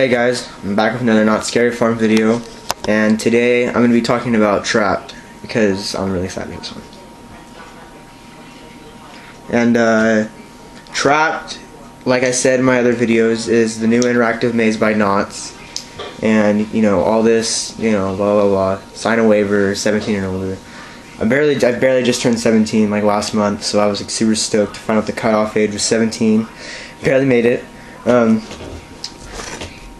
Hey guys, I'm back with another Not Scary Farm video, and today I'm going to be talking about Trapped, because I'm really excited about this one. And Trapped, like I said in my other videos, is the new interactive maze by Knott's, and you know, all this, you know, blah blah blah, sign a waiver, 17 and older. I barely just turned 17 like last month, so I was like super stoked to find out the cutoff age was 17, barely made it.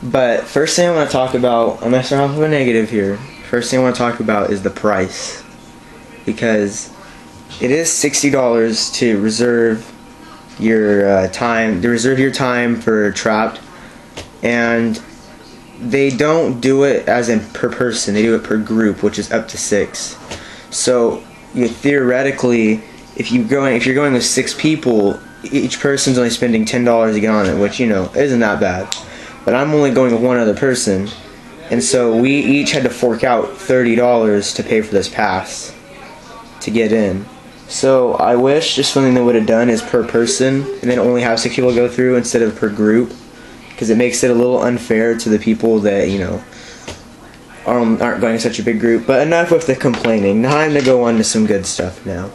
But first thing I want to talk about, I'm going to start off with a negative here. First thing I want to talk about is the price, because it is $60 to reserve your time for Trapped, and they don't do it as in per person. They do it per group, which is up to 6. So you theoretically, if you're going with 6 people, each person's only spending $10 to get on it, which, you know, isn't that bad. But I'm only going with one other person, and so we each had to fork out $30 to pay for this pass to get in. So I wish just something they would have done is per person, and then only have 6 people go through instead of per group, because it makes it a little unfair to the people that, you know, aren't going in such a big group. But enough with the complaining. Time to go on to some good stuff now.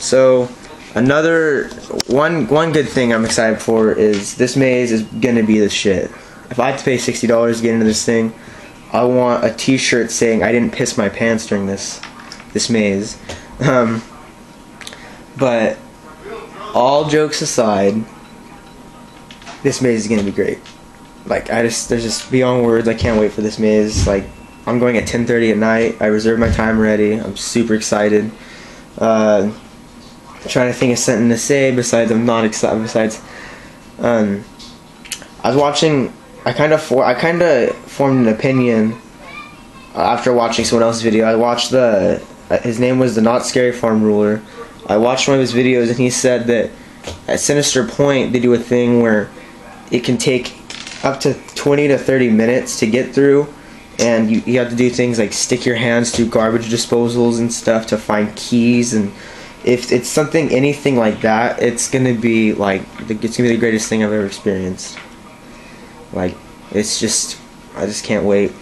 So another one good thing I'm excited for is this maze is gonna be the shit. If I have to pay $60 to get into this thing, I want a T-shirt saying I didn't piss my pants during this maze. But all jokes aside, this maze is gonna be great. Like, there's just beyond words. I can't wait for this maze. Like, I'm going at 10:30 at night. I reserved my time already. I'm super excited. Trying to think of something to say besides I'm not excited. Besides, I was watching. I kind of formed an opinion after watching someone else's video. I watched his name was the Not Scary Farm Ruler. I watched one of his videos, and he said that at Sinister Point they do a thing where it can take up to 20 to 30 minutes to get through, and you have to do things like stick your hands through garbage disposals and stuff to find keys. And if it's anything like that, it's gonna be like, it's gonna be the greatest thing I've ever experienced. Like, it's just, I just can't wait.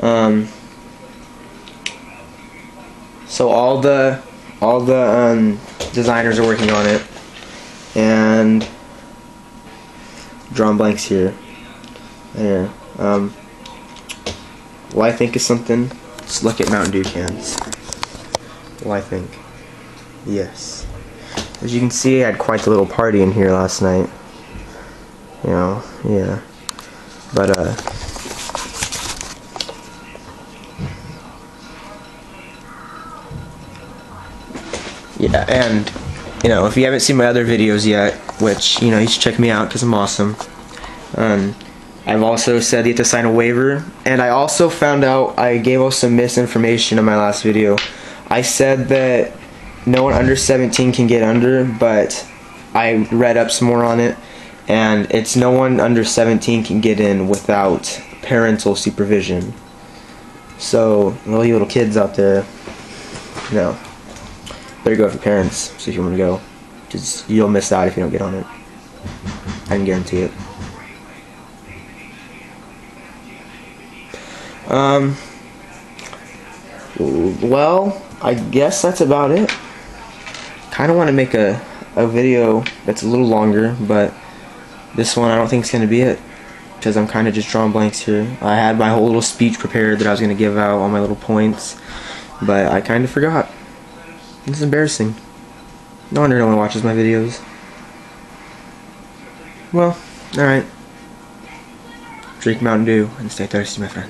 So all the designers are working on it, and drawing blanks here. There. Well, I think is something. Let's look at Mountain Dew cans. Well, I think. Yes. As you can see, I had quite the little party in here last night. You know, yeah. But, yeah, and, you know, if you haven't seen my other videos yet, which, you know, you should check me out because I'm awesome. I've also said you have to sign a waiver. And I also found out, I gave out some misinformation in my last video. I said that no one under 17 can get under, but I read up some more on it, and it's no one under 17 can get in without parental supervision. So, all you little kids out there, no, better go for parents. So if you want to go, just, you'll miss out if you don't get on it. I can guarantee it. Well, I guess that's about it. I kind of want to make a video that's a little longer, but this one I don't think is going to be it, because I'm kind of just drawing blanks here. I had my whole little speech prepared that I was going to give out, all my little points, but I kind of forgot. This is embarrassing. No wonder no one watches my videos. Well, alright. Drink Mountain Dew and stay thirsty, my friend.